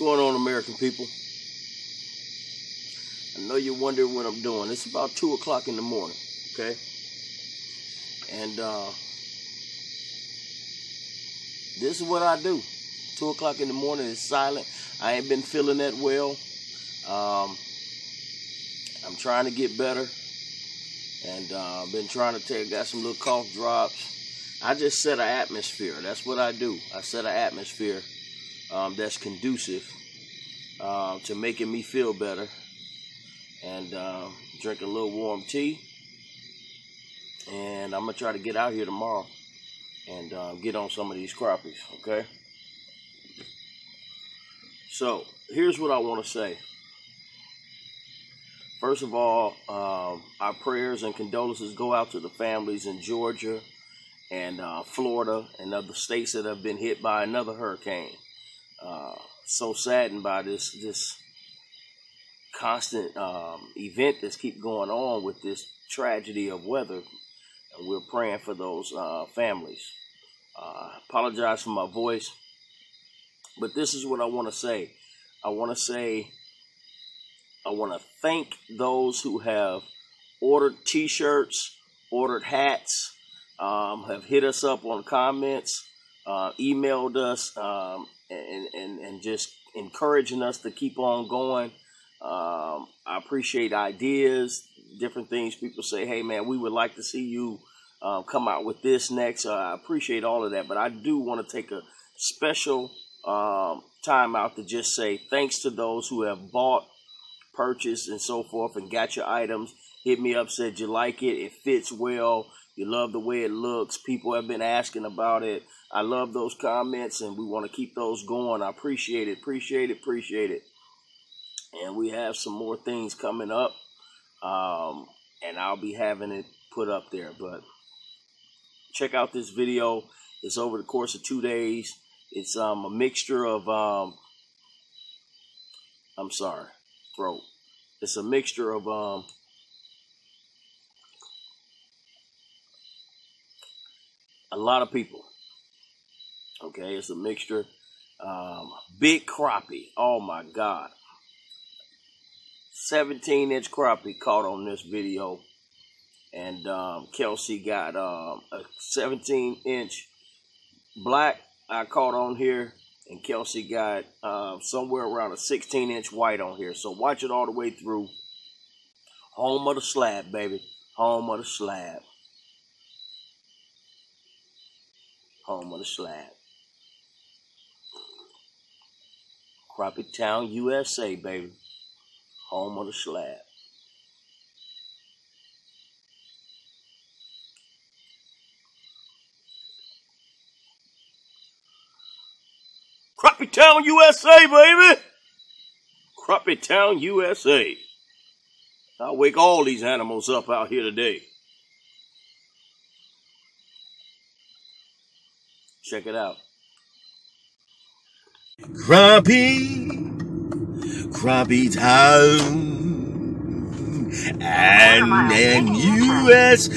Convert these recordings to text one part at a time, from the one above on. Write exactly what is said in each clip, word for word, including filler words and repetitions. going on, American people? I know you're wondering what I'm doing. It's about two o'clock in the morning, okay? And uh, this is what I do. Two o'clock in the morning is silent. I ain't been feeling that well. Um, I'm trying to get better, and uh, I've been trying to take. Got some little cough drops. I just set an atmosphere. That's what I do. I set an atmosphere um, that's conducive uh, to making me feel better. And uh, drink a little warm tea. And I'm going to try to get out here tomorrow and uh, get on some of these crappies, okay? So, here's what I want to say. First of all, uh, our prayers and condolences go out to the families in Georgia and uh, Florida and other states that have been hit by another hurricane. Uh, so saddened by this this constant um, event that's keep going on with this tragedy of weather, and we're praying for those uh, families. Uh, I apologize for my voice, but this is what I want to say. I want to say, I want to thank those who have ordered t-shirts, ordered hats, Um, have hit us up on comments, uh, emailed us, um, and, and, and just encouraging us to keep on going. Um, I appreciate ideas, different things. People say, hey, man, we would like to see you uh, come out with this next. Uh, I appreciate all of that, but I do want to take a special um, time out to just say thanks to those who have bought, purchased, and so forth, and got your items. Hit me up, said you like it, it fits well. You love the way it looks. People have been asking about it. I love those comments, and we want to keep those going. I appreciate it, appreciate it, appreciate it. And we have some more things coming up, um, and I'll be having it put up there. But check out this video. It's over the course of two days. It's um, a mixture of, um, I'm sorry, throat. It's a mixture of... Um, a lot of people, okay? It's a mixture. Um, big crappie, oh my God. seventeen inch crappie caught on this video. And um, Kelsey got um, a seventeen inch black I caught on here. And Kelsey got uh, somewhere around a sixteen inch white on here. So watch it all the way through. Home of the slab, baby. Home of the slab. Home of the slab. Crappie Town, U S A, baby. Home of the slab. Crappie Town, U S A, baby. Crappie Town, U S A. I'll wake all these animals up out here today. Check it out. Crappie, Crappie Town, and, and U S A.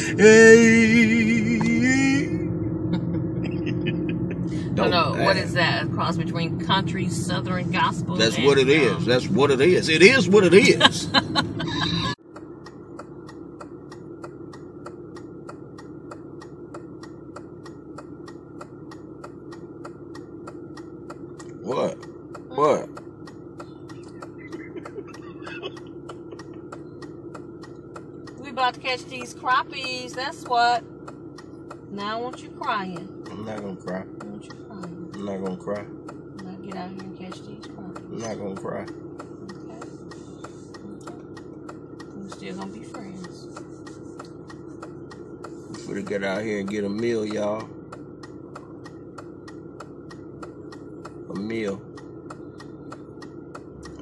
Don't no, no, what is that? A cross between country, southern gospel. That's and what it um, is. That's what it is. It is what it is. What? What? We about to catch these crappies, that's what. Now I want you crying. I'm not gonna cry. I want you crying. I'm not gonna cry. Now get out here and catch these crappies. I'm not gonna cry. Okay. Okay. We're still gonna be friends. We're gonna get out here and get a meal, y'all. A meal.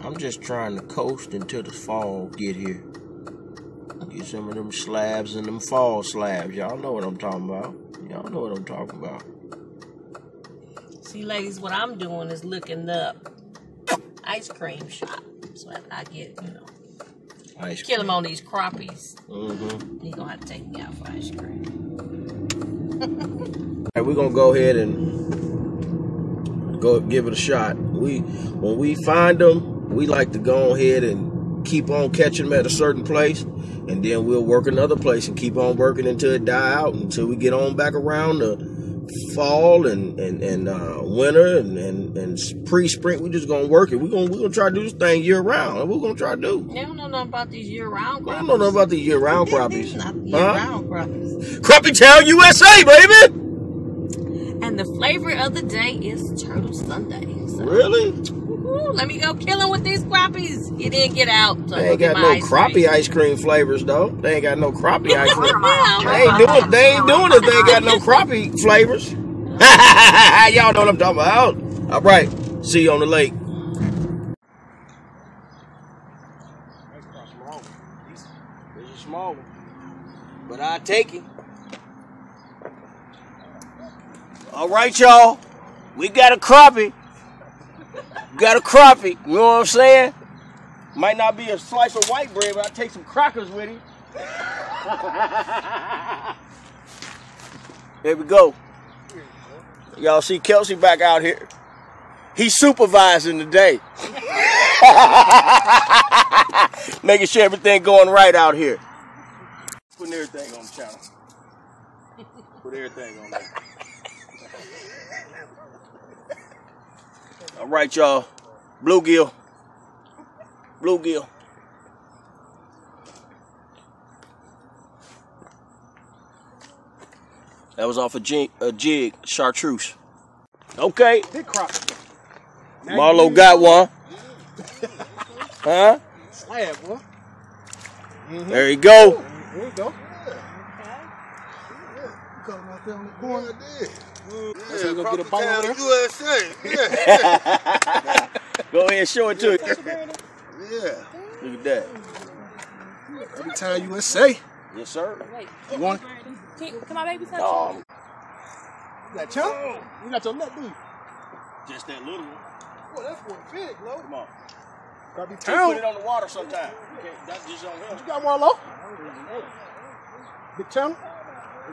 I'm just trying to coast until the fall get here. Get some of them slabs and them fall slabs. Y'all know what I'm talking about. Y'all know what I'm talking about. See, ladies, what I'm doing is looking up ice cream shop. So I get, you know, ice kill cream. Them on these crappies. Mm-hmm. You're going to have to take me out for ice cream. All right, we're going to go ahead and go give it a shot. we when we find them, we like to go ahead and keep on catching them at a certain place, and then we'll work another place and keep on working until it die out, until we get on back around the fall and and, and uh, winter and, and, and pre-spring. We just gonna work it. We're gonna we gonna try to do this thing year round. We're gonna try to do. They don't know nothing about these year round crappies. I don't know nothing about these year round crappies. Year round crappies. Crappie Town U S A, baby. And the flavor of the day is turtle sundae. So, really? Woo-hoo, let me go killing with these crappies. It didn't get out. So they ain't got no ice crappie cream. ice cream flavors though. They ain't got no crappie ice cream. they ain't doing. They ain't doing it. They ain't got no crappie flavors. Y'all know what I'm talking about. All right. See you on the lake. It's a small one, but I take it. All right, y'all. We got a crappie. We got a crappie. You know what I'm saying? Might not be a slice of white bread, but I'll take some crackers with him. There we go. Y'all see Kelsey back out here. He's supervising today. Making sure everything going right out here. Putting everything on the channel. Put everything on there. All right, y'all. Bluegill. Bluegill. That was off a jig, a jig chartreuse. Okay. Big crappie. Marlo got one. Huh? Slab, boy. Mm-hmm. There you go. There you go. Corner. Yeah, yeah, go, get a bite over yeah. Go ahead and show it to you. Yeah. Look at that. Every time U S A. Yes, sir. Wait, you want it? Can my baby touch oh. you? You got your? Oh. You got your nut, dude. Just that little one. Well, that's one big, Lo. Come on. Gotta be town. Put it on the water sometime. Okay, that's just on him. You got one, Lo? Big channel?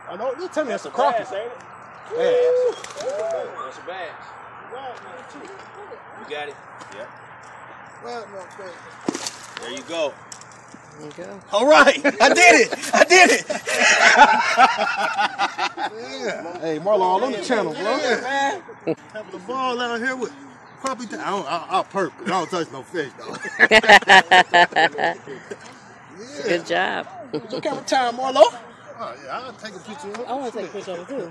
I know. You tell me that's, that's a crappie. Bass, ain't it? Yeah. That's a bass. You got it? Yeah. There you go. There you go. All right. I did it. I did it. Yeah. Hey, Marlo, all on the channel, bro. Yeah, man. Having a ball out here with probably. I don't. I, I'll perp. I don't touch no fish, though. Yeah. Good job. Good camera time, Marlo. Oh, yeah, I'll take a picture of it. I want to take a picture of it, too.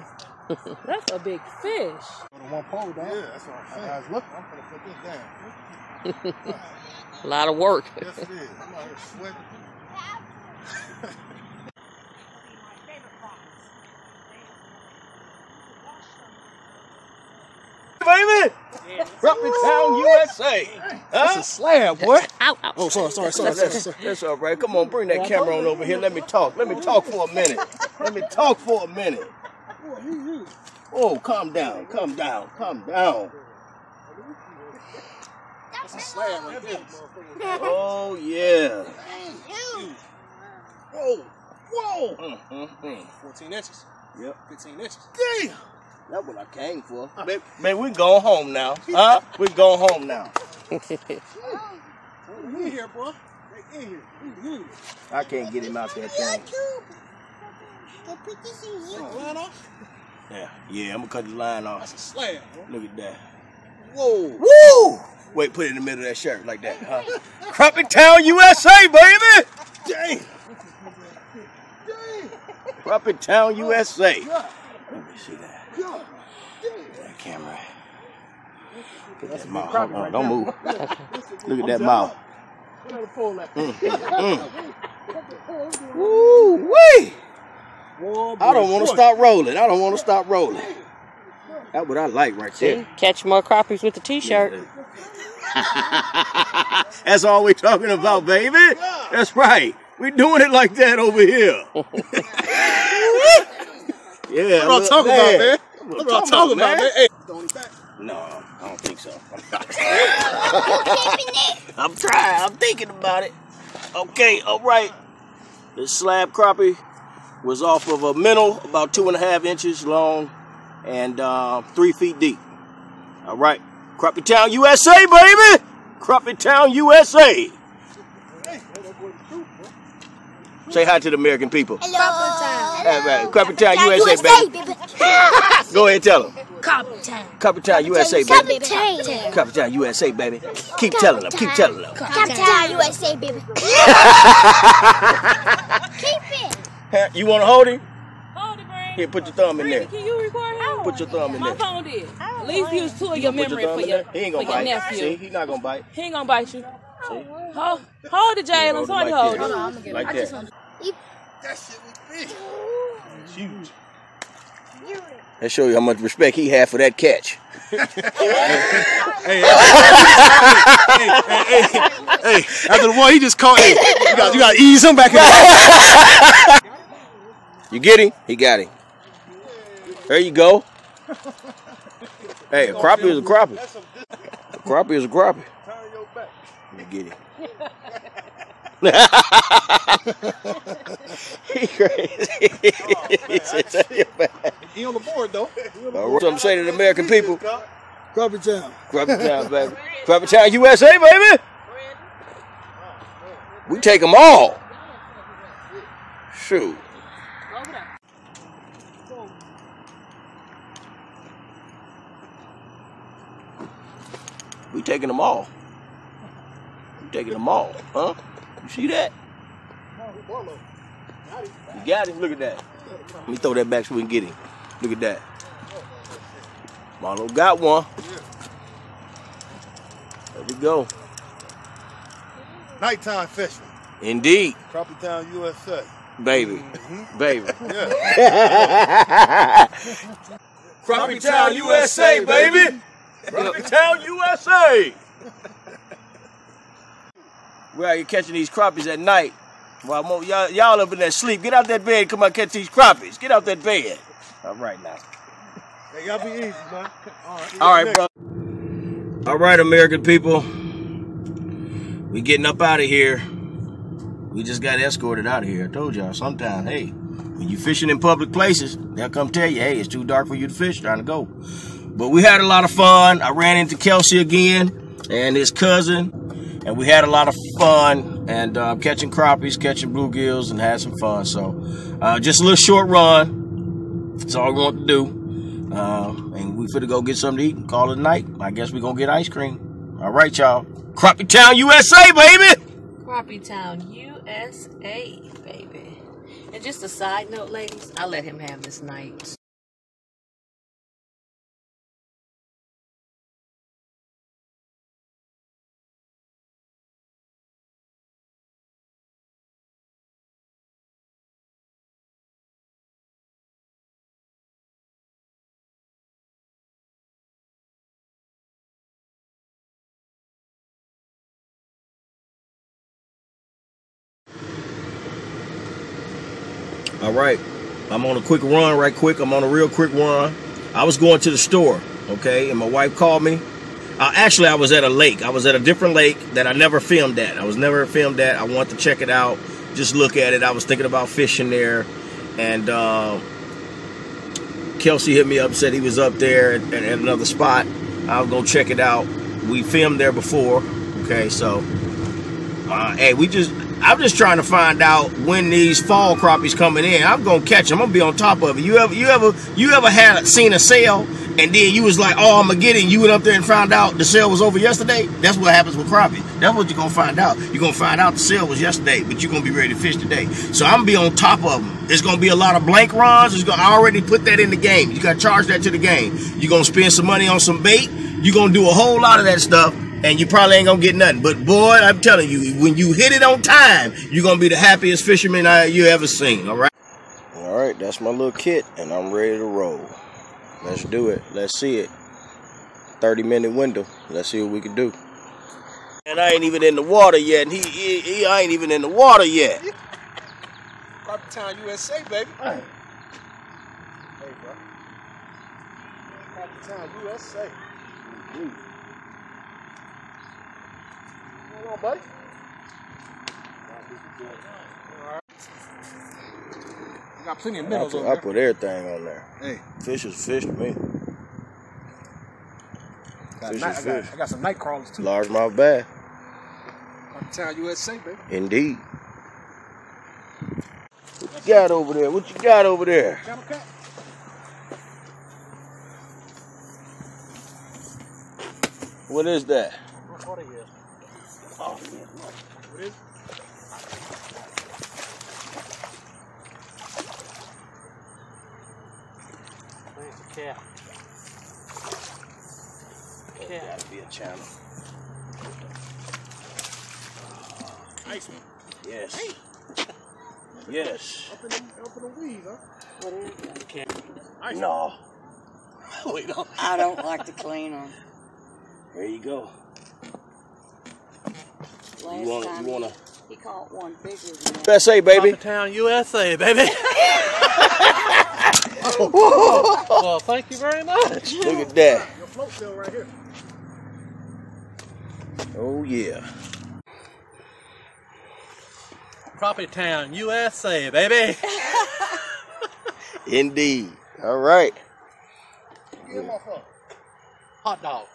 That's a big fish. One pole, down. Yeah, that's what I'm saying. Guys, look, I'm going to put this down. A lot of work. Yes, it is. I'm out here sweating. Baby! Crappie Town U S A. Hey, that's huh? a slab, boy. Ow, ow. Oh, sorry, sorry, sorry, sorry, sorry. That's all right. Come on, bring that camera on over here. Let me talk. Let me talk for a minute. Let me talk for a minute. Oh, calm down. Calm down. Calm down. That's a slab right there. Oh, yeah. Whoa. Whoa. Mm-hmm. fourteen inches. Yep. fifteen inches. Damn. That's what I came for. Man, man, we can go home now. Huh? We can go home now. We here, bro. They in here. I can't get him out that thing. Yeah, yeah, I'm going to cut the line off. That's a slab, bro. Look at that. Whoa. Woo! Wait, put it in the middle of that shirt like that, huh? Crappie Town U S A, baby! Dang. Dang. Crappie Town U S A. Let me see that. That camera. Look at that mouth. Hold on, don't move. Look at that mouth. Mm, mm, mm. Woo wee! I don't want to stop rolling. I don't want to stop rolling. That's what I like right there. See, catch more crappies with the t-shirt. That's all we're talking about, baby. That's right. We're doing it like that over here. Yeah, what I'm talking about, man. What I'm talking, talking about, man. Hey. No, I don't think so. I'm, not. I'm trying. I'm thinking about it. Okay, all right. This slab crappie was off of a minnow, about two and a half inches long and uh, three feet deep. All right. Crappie Town U S A, baby! Crappie Town U S A! Say hi to the American people. Hello! All right. Crappie Town U S A, baby! Go ahead and tell them. Crappie Town. Crappie Town U S A, baby. Crappie Town U S A, baby. Keep telling them. Keep telling them. Crappie Town U S A, baby. Keep it. You want to hold it? Hold it, Brandon. Here, put your thumb in there. Can you record him? Put your thumb in there. My phone did. At least use two of your memory for your nephew. He ain't gonna bite. See, he's not gonna bite. He ain't gonna bite you. Hold, hold it, Jalen. So you hold it. Hold on, I'm gonna get it. Like that. That shit was big. It's huge. That show you how much respect he had for that catch. hey, hey, hey, hey, hey, hey, after the one he just caught, hey, you got, you got to ease him back in. You get him? He got him. There you go. Hey, a crappie is a crappie. A crappie is a crappie. Turn your back. You get him. He crazy. He said, turn your back. He on the board though. Right. So I'm saying to the American people, Crappie Town, Crappie Town, baby, Crappie Town U S A, baby. We take them all. Shoot. We taking them all. We taking them all, huh? You see that? You got him. Look at that. Let me throw that back so we can get him. Look at that. Marlo got one. There we go. Nighttime fishing. Indeed. Crappie Town U S A. Baby. Mm-hmm. Baby. Yeah. Crappie Town U S A, baby. Crappie Town U S A. We're out here catching these crappies at night. Well, y'all up in that sleep. Get out that bed and come out and catch these crappies. Get out that bed. All right, now. Hey, y'all be easy, man. All right, all right, bro. All right, American people. We getting up out of here. We just got escorted out of here. I told y'all, sometimes, hey, when you fishing in public places, they'll come tell you, hey, it's too dark for you to fish. Trying to go. But we had a lot of fun. I ran into Kelsey again and his cousin, and we had a lot of fun. And uh, catching crappies, catching bluegills, and had some fun. So, uh, just a little short run. That's all we want to do. Uh, and we finna go get something to eat and call it a night. I guess we gonna get ice cream. All right, y'all. Crappie Town U S A, baby! Crappie Town U S A, baby. And just a side note, ladies, I'll let him have this night. All right, I'm on a quick run right quick. I'm on a real quick run. I was going to the store, okay, and my wife called me. Uh, actually, I was at a lake. I was at a different lake that I never filmed at. I was never filmed at. I wanted to check it out, just look at it. I was thinking about fishing there, and uh, Kelsey hit me up, said he was up there at, at another spot. I was going to check it out. We filmed there before, okay, so, uh, hey, we just... I'm just trying to find out when these fall crappies coming in. I'm gonna catch them. I'm gonna be on top of it. You ever, you ever, you ever had seen a sale and then you was like, oh, I'm gonna get it. And you went up there and found out the sale was over yesterday. That's what happens with crappies. That's what you're gonna find out. You're gonna find out the sale was yesterday, but you're gonna be ready to fish today. So I'm gonna be on top of them. There's gonna be a lot of blank runs. It's gonna I already put that in the game. You gotta charge that to the game. You're gonna spend some money on some bait. You're gonna do a whole lot of that stuff. And you probably ain't gonna get nothing. But boy, I'm telling you, when you hit it on time, you're gonna be the happiest fisherman I, you ever seen, all right? All right, that's my little kit, and I'm ready to roll. Let's do it. Let's see it. thirty-minute window. Let's see what we can do. And I ain't even in the water yet, and he, he, he I ain't even in the water yet. Crappie Town U S A, baby. Hey, bro. Crappie Town U S A. Mm-hmm. Come on, buddy. You got plenty of minnows on there. I put everything on there. Hey. Fish is fish to me. got, night, I, got, I got some night crawlers too. Largemouth bass. Crappie Town U S A, baby. Indeed. What you got over there? What you got over there? Got what is that? What is it? Oh, what is it? Where's the cat? Cat. There's gotta be a channel. Uh, nice one. Yes. Hey. Yes. Up in the, up in the weed, huh? What is that? Cat. Nice. No. We don't. I don't like to clean them. There you go. Last you wanna, time you wanna... he caught one bigger than that. U S A, baby. Crappie Town U S A, baby. Oh. Well, thank you very much. Look at that. Your float's still right here. Oh, yeah. Crappie Town U S A, baby. Indeed. All right. Give my phone. Hot dog.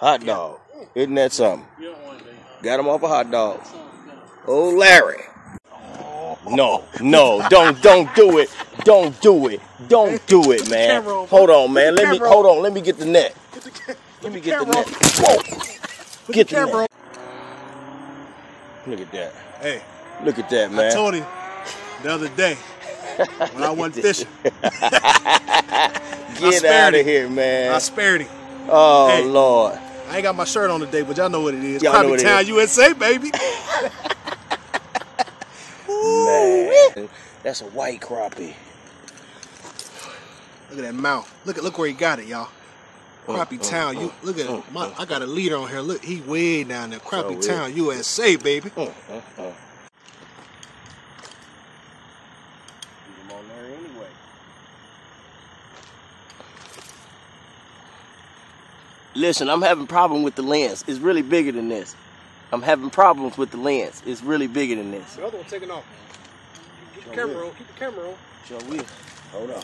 Hot dog. Isn't that something? Got him off a hot dog. Oh, Larry. No, no, don't don't do it. Don't do it. Don't do it, man. Hold on, man. Let me hold on. Let me get the net. Let me get the net. Whoa. Get the net. Look at that. Hey. Look at that, man. I told him the other day when I went fishing. Get out of here, man. I spared him. Oh, hey, Lord. I ain't got my shirt on today, but y'all know what it is. Crappie Town U S A, baby. Man, that's a white crappie. Look at that mouth. Look at look where he got it, y'all. Crappie uh, Town. Uh, you look at uh, my, uh, I got a leader on here. Look, he way down there. Crappie so Town U S A, baby. Uh, uh, uh. Listen, I'm having problem with the lens. It's really bigger than this. I'm having problems with the lens. It's really bigger than this. The other one taking off. Keep the camera on. Keep the camera on. Sure will. Hold on.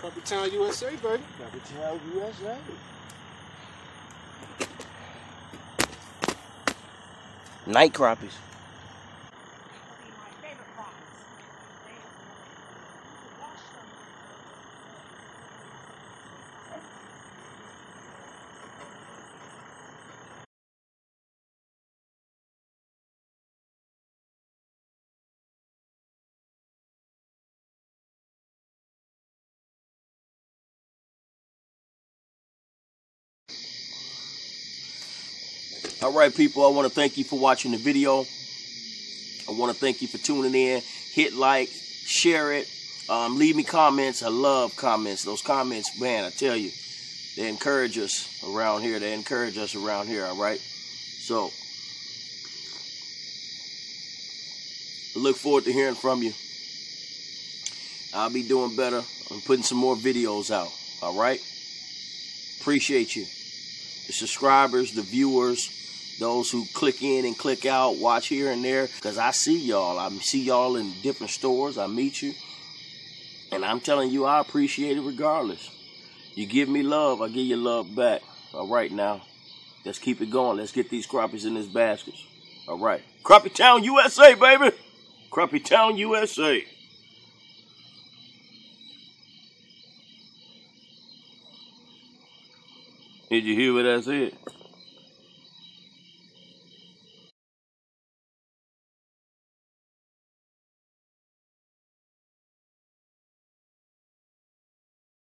Crappie Town U S A, baby. Crappie Town U S A. Night crappies. Alright people, I want to thank you for watching the video. I want to thank you for tuning in. Hit like, share it, um, leave me comments. I love comments. Those comments, man, I tell you, they encourage us around here. They encourage us around here, alright? So, I look forward to hearing from you. I'll be doing better. I'm putting some more videos out, alright? Appreciate you. The subscribers, the viewers, those who click in and click out, watch here and there, because I see y'all. I see y'all in different stores. I meet you. And I'm telling you, I appreciate it regardless. You give me love, I give you love back. All right, now. Let's keep it going. Let's get these crappies in this basket. All right. Crappie Town U S A, baby. Crappie Town U S A. Did you hear what I said?